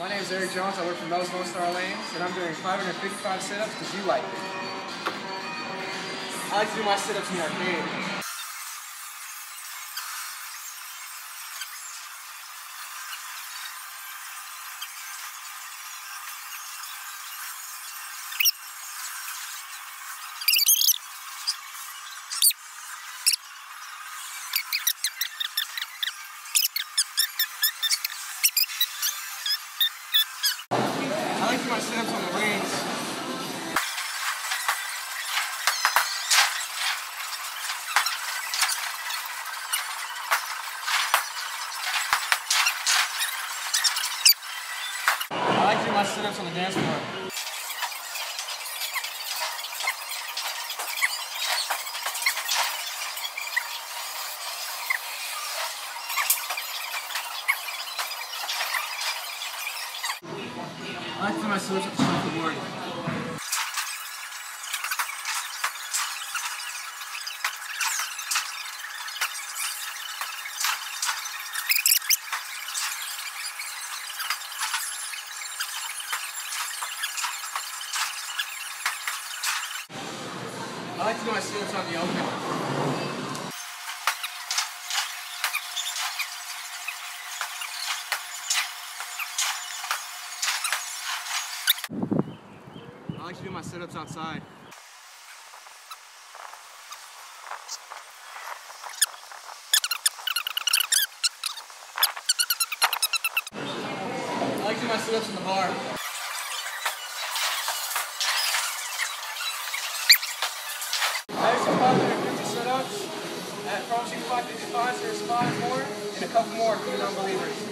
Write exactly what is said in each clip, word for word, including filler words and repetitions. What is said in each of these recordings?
My name is Eric Jones. I work for Mel's Lone Star Lanes, and I'm doing five hundred fifty-five sit-ups because you like it. I like to do my sit-ups in the arcade. I like my sit-ups on the lanes. I like to do my sit-ups on the dance floor. I like to do my sit-ups at the shuffleboard. I like to do my sit-ups on the open. I like to do my sit-ups outside. I like to do my sit-ups in the bar. There's some five hundred fifty sit-ups. I promise you five fifty-five, so there's five more and a couple more for the non-believers.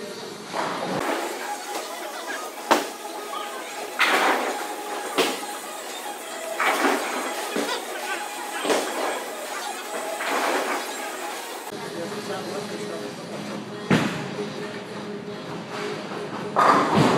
Thank you.